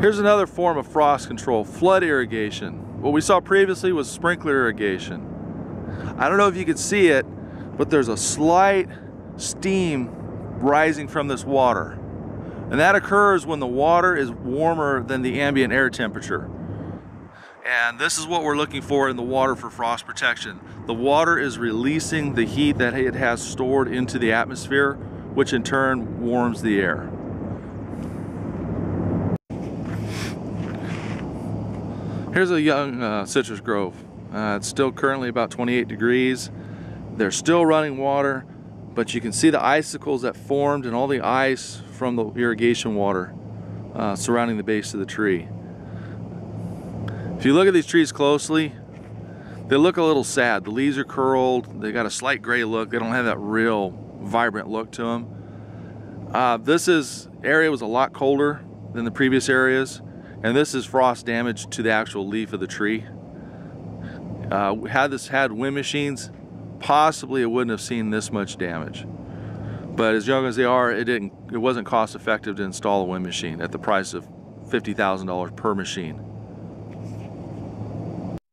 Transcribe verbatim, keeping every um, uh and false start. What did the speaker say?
Here's another form of frost control, flood irrigation. What we saw previously was sprinkler irrigation. I don't know if you could see it, but there's a slight steam rising from this water. And that occurs when the water is warmer than the ambient air temperature. And this is what we're looking for in the water for frost protection. The water is releasing the heat that it has stored into the atmosphere, which in turn warms the air. Here's a young uh, citrus grove. Uh, it's still currently about twenty-eight degrees. They're still running water, but you can see the icicles that formed and all the ice from the irrigation water uh, surrounding the base of the tree. If you look at these trees closely, they look a little sad. The leaves are curled, they got a slight gray look. They don't have that real vibrant look to them. Uh, this is, area was a lot colder than the previous areas, and this is frost damage to the actual leaf of the tree. Uh, had this had wind machines, possibly it wouldn't have seen this much damage. But as young as they are, it didn't. It wasn't cost effective to install a wind machine at the price of fifty thousand dollars per machine.